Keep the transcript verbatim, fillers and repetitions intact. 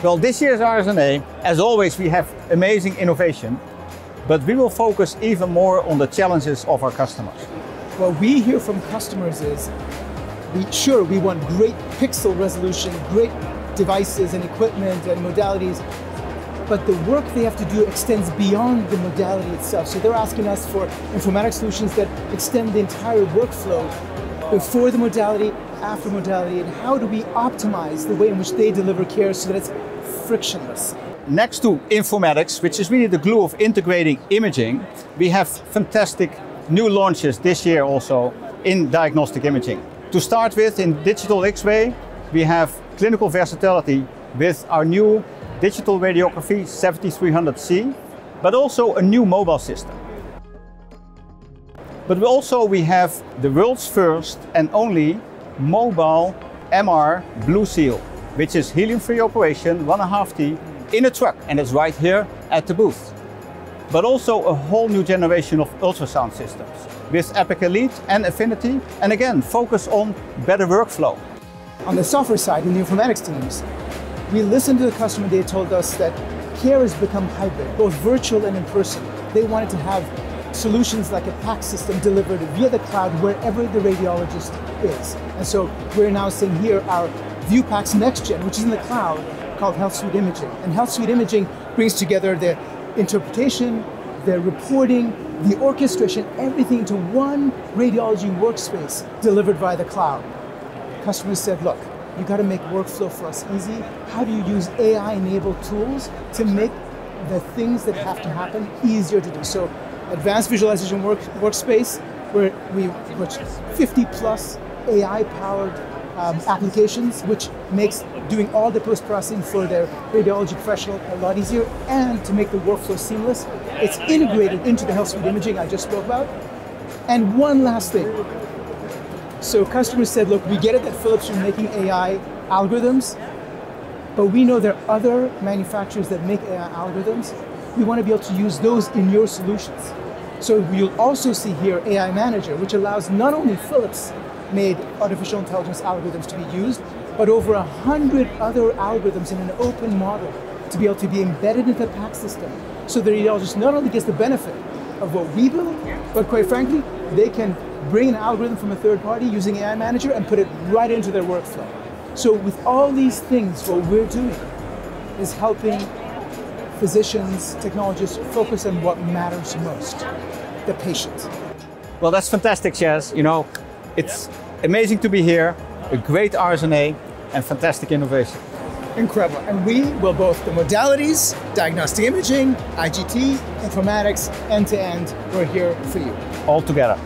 Well, this year's R S N A, as always, we have amazing innovation, but we will focus even more on the challenges of our customers. What we hear from customers is, we, sure, we want great pixel resolution, great devices and equipment and modalities, but the work they have to do extends beyond the modality itself. So they're asking us for informatics solutions that extend the entire workflow before the modality, after modality, and how do we optimize the way in which they deliver care so that it's frictionless. Next to informatics, which is really the glue of integrating imaging, we have fantastic new launches this year also in diagnostic imaging. To start with, in digital X-ray, we have clinical versatility with our new Digital Radiography seventy-three hundred C, but also a new mobile system. But we also we have the world's first and only mobile M R Blue Seal, which is helium-free operation, one and a half T, in a truck, and it's right here at the booth. But also a whole new generation of ultrasound systems with Epic Elite and Affinity, and again, focus on better workflow. On the software side, in the informatics teams, we listened to the customer. They told us that care has become hybrid, both virtual and in person. They wanted to have solutions like a PACS system delivered via the cloud wherever the radiologist is. And so we're now seeing here our ViewPACS Next Gen, which is in the cloud, called HealthSuite Imaging. And HealthSuite Imaging brings together the interpretation, the reporting, the orchestration, everything to one radiology workspace delivered by the cloud. Customers said, look, you got to make workflow for us easy. How do you use A I-enabled tools to make the things that have to happen easier to do? So advanced visualization work, workspace, where we which fifty plus A I-powered um, applications, which makes doing all the post-processing for their radiology professional a lot easier, and to make the workflow seamless. It's integrated into the HealthSuite Imaging I just spoke about. And one last thing. So customers said, look, we get it that Philips are making A I algorithms, but we know there are other manufacturers that make A I algorithms. We want to be able to use those in your solutions. So you'll also see here A I Manager, which allows not only Philips-made artificial intelligence algorithms to be used, but over a hundred other algorithms in an open model to be able to be embedded into the PACS system. So the radiologist not only gets the benefit of what we build, but quite frankly, they can bring an algorithm from a third party using A I Manager and put it right into their workflow. So with all these things, what we're doing is helping physicians, technologists focus on what matters most, the patient. Well, that's fantastic, Shez. You know, it's amazing to be here, a great R S N A and fantastic innovation. Incredible. And we will both the modalities, diagnostic imaging, I G T, informatics, end-to-end, we're here for you. All together.